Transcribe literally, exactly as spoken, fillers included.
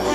Do